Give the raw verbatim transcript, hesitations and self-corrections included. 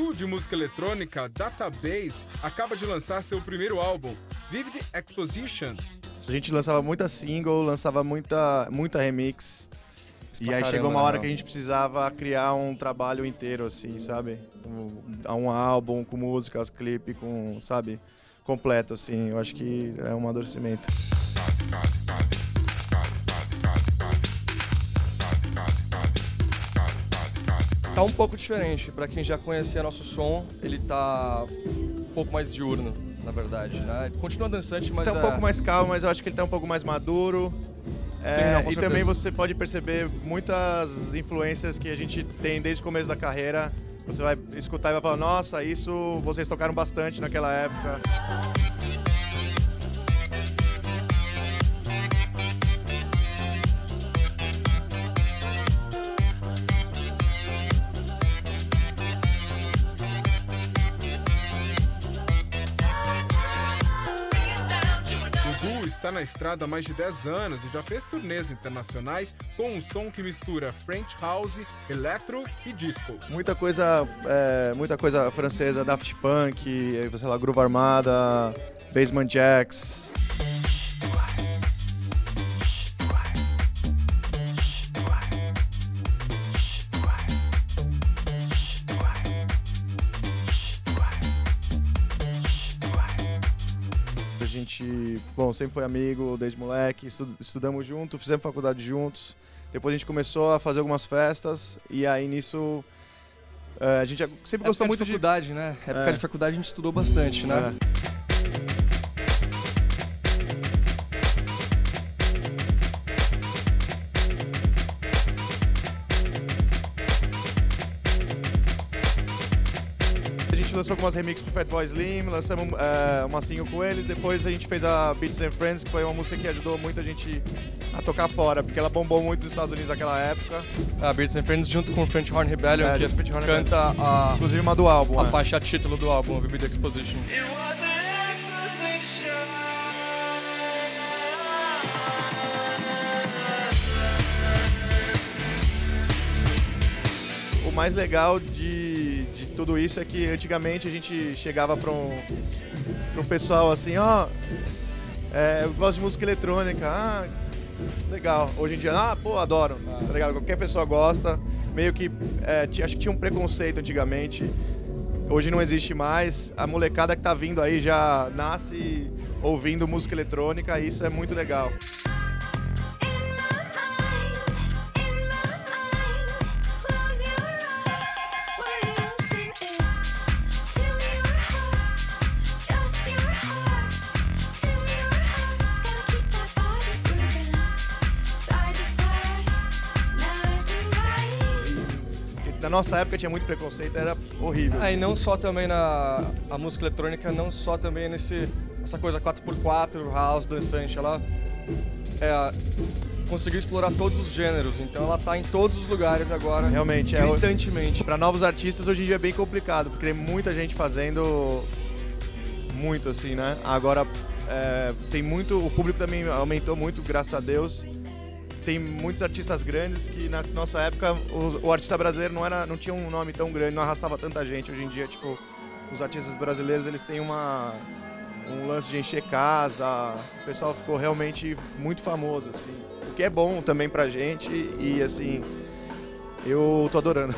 Du de música eletrônica Database acaba de lançar seu primeiro álbum, Vivid Exposition. A gente lançava muita single, lançava muita, muita remix. Isso e aí caramba, chegou uma hora não. que a gente precisava criar um trabalho inteiro, assim, sabe? Um, um álbum com músicas, clipe, com, sabe? Completo, assim. Eu acho que é um amadurecimento. Tá um pouco diferente. Pra quem já conhecia nosso som, ele tá um pouco mais diurno, na verdade, né? Ele continua dançante, mas... Tá um é... pouco mais calmo, mas eu acho que ele tá um pouco mais maduro. É, Sim, não, com e certeza. Também você pode perceber muitas influências que a gente tem desde o começo da carreira. Você vai escutar e vai falar, nossa, isso vocês tocaram bastante naquela época. Está na estrada há mais de dez anos e já fez turnês internacionais com um som que mistura French House, Electro e Disco. Muita coisa, é, muita coisa francesa, Daft Punk, sei lá, Groove Armada, Basement Jaxx. A gente, bom, sempre foi amigo desde moleque, estudamos junto, fizemos faculdade juntos. Depois a gente começou a fazer algumas festas e aí nisso a gente sempre gostou muito de faculdade, né? Na época de faculdade a gente estudou bastante, né? É. A gente lançou algumas remixes pro Fatboy Slim, lançamos é, uma single com eles, depois a gente fez a Beats and Friends, que foi uma música que ajudou muito a gente a tocar fora, porque ela bombou muito nos Estados Unidos naquela época. A Beats and Friends junto com o French Horn Rebellion, é, que French Horn canta Rebellion. A, inclusive uma do álbum, a é. faixa título do álbum, a Vivid Exposition. O mais legal de de tudo isso é que antigamente a gente chegava para um, um pessoal assim, ó, oh, é, eu gosto de música eletrônica, ah, legal. Hoje em dia, ah, pô, adoro, tá ligado? Qualquer pessoa gosta, meio que, é, acho que tinha um preconceito antigamente, hoje não existe mais, a molecada que tá vindo aí já nasce ouvindo música eletrônica e isso é muito legal. Na nossa época tinha muito preconceito, era horrível. Ah, e não só também na a música eletrônica, não só também nesse essa coisa quatro por quatro, house, dançante, ela é, conseguiu explorar todos os gêneros, então ela tá em todos os lugares agora. Realmente, gritantemente. É, para novos artistas hoje em dia é bem complicado, porque tem muita gente fazendo muito assim, né? Agora é, tem muito, o público também aumentou muito, graças a Deus. Tem muitos artistas grandes que na nossa época o, o artista brasileiro não, era, não tinha um nome tão grande, não arrastava tanta gente. Hoje em dia, tipo, os artistas brasileiros eles têm uma, um lance de encher casa, o pessoal ficou realmente muito famoso, assim. O que é bom também pra gente e, assim, eu tô adorando.